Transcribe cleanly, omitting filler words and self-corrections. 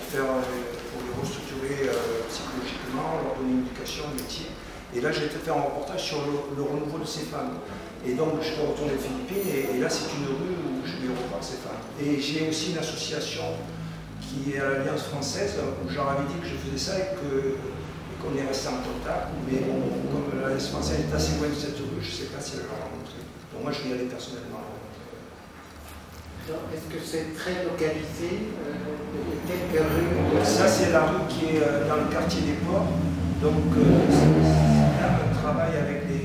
pour le restructurer psychologiquement, leur donner une éducation, un métier. Et là, j'ai été faire un reportage sur le renouveau de ces femmes. Et donc, je suis retourné aux Philippines, et là, c'est une rue où je vais revoir ces femmes. Et j'ai aussi une association qui est à l'Alliance française, où je leur avais dit que je faisais ça et qu'on est resté en contact. Mais bon, comme l'Alliance française est assez loin de cette rue, je ne sais pas si elle va la rencontrer. Donc, moi, je vais y aller personnellement. Est-ce que c'est très localisé quelques rues? Ça, c'est la rue qui est dans le quartier des Ports. Donc, c'est un travail avec des